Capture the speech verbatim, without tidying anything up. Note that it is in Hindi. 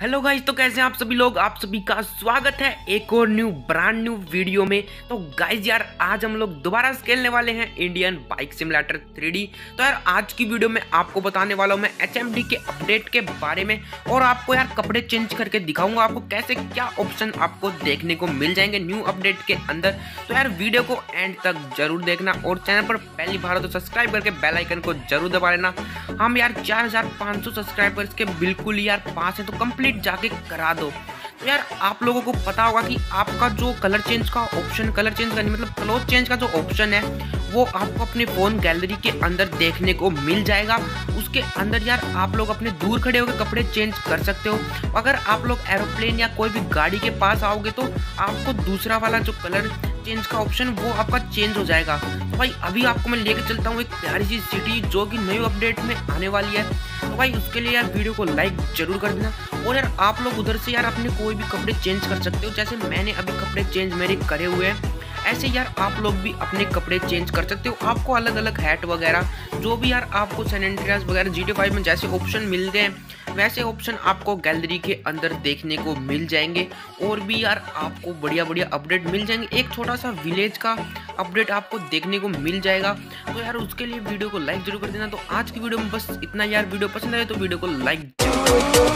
हेलो गाइस, तो कैसे हैं आप सभी लोग। आप सभी का स्वागत है एक और न्यू ब्रांड न्यू वीडियो में। तो गाइस यार, आज हम लोग दोबारा खेलने वाले हैं Indian bike simulator three D. तो यार आज की वीडियो में आपको बताने वाला हूँ मैं एच एम डी के अपडेट के बारे में, और आपको यार कपड़े चेंज करके दिखाऊंगा आपको कैसे क्या ऑप्शन आपको देखने को मिल जाएंगे न्यू अपडेट के अंदर। तो यार वीडियो को एंड तक जरूर देखना, और चैनल पर पहली बार तो सब्सक्राइब करके बेल आइकन को जरूर दबा लेना। हम यार चार हजार पाँच सौ सब्सक्राइबर्स के बिल्कुल यार पास हैं, तो कम्प्लीट जाके करा दो। तो यार आप लोगों को पता होगा कि आपका जो कलर चेंज का ऑप्शन, कलर चेंज का नहीं मतलब क्लोथ चेंज का जो ऑप्शन है वो आपको अपने फ़ोन गैलरी के अंदर देखने को मिल जाएगा। उसके अंदर यार आप लोग अपने दूर खड़े होकर कपड़े चेंज कर सकते हो। अगर आप लोग एरोप्लेन या कोई भी गाड़ी के पास आओगे तो आपको दूसरा वाला जो कलर चेंज का ऑप्शन वो आपका चेंज हो जाएगा। तो भाई अभी आपको मैं लेकर चलता हूँ एक प्यारी सी सिटी जो कि न्यू अपडेट में आने वाली है। तो भाई उसके लिए यार वीडियो को लाइक जरूर कर देना, और यार आप लोग उधर से यार अपने कोई भी कपड़े चेंज कर सकते हो। जैसे मैंने अभी कपड़े चेंज मेरे करे हुए हैं, ऐसे यार आप लोग भी अपने कपड़े चेंज कर सकते हो। आपको अलग अलग हैट वगैरह जो भी यार आपको सैन एंड्रियास वगैरह जी टी ए फाइव में जैसे ऑप्शन मिलते हैं वैसे ऑप्शन आपको गैलरी के अंदर देखने को मिल जाएंगे, और भी यार आपको बढ़िया बढ़िया अपडेट मिल जाएंगे। एक छोटा सा विलेज का अपडेट आपको देखने को मिल जाएगा। तो यार उसके लिए वीडियो को लाइक जरूर कर देना। तो आज की वीडियो में बस इतना यार। वीडियो पसंद आए तो वीडियो को लाइक जरूर।